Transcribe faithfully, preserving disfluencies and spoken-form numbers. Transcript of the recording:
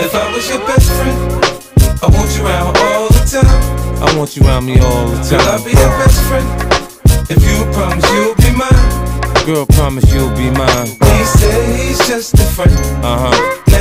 If I was your best friend, I want you around all the time. I want you around me all the time. Girl, I'll be your best friend. If you promise you'll be mine. Girl, promise you'll be mine. He said he's just a friend. Uh-huh.